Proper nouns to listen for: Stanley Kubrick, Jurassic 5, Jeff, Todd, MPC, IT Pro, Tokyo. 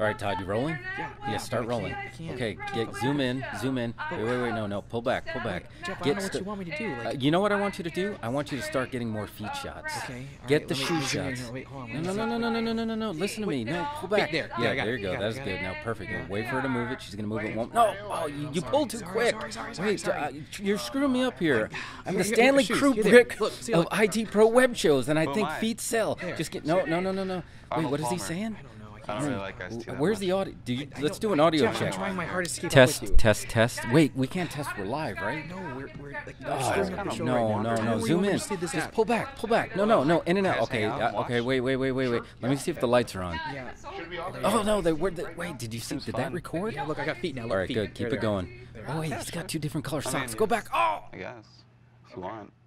All right, Todd, you rolling? Yeah. Yeah, start rolling. I can't. Okay, zoom in. Wait, no, pull back. Jeff, I don't know what you want me to do. Like, you know what I want you to do? I want you to start getting more feet shots. Okay. Get the shoe shots. No, listen to me. No, pull back. There. Yeah, there you go. That was good. Now, perfect. Wait for her to move it. She's going to move it. No, oh, you pulled too quick. Wait, you're screwing me up here. I'm the Stanley Kubrick of IT Pro web shows, and I think feet sell. Just get, no. Wait, what is he saying? I don't really like guys too. Where's the audio? Let's do an audio check. I'm trying my hardest to keep up with you. Test. Wait, we can't test. We're live, right? No, we're like, no. Zoom in. Just pull back. No. In and out. Okay. Wait. Let me see if the lights are on. Yeah. Oh no, they were. Wait, did you see? Did that record? Look, I got feet now. All right, good. Keep it going. Oh wait, he's got two different color socks. Go back. Oh. I guess. If you want.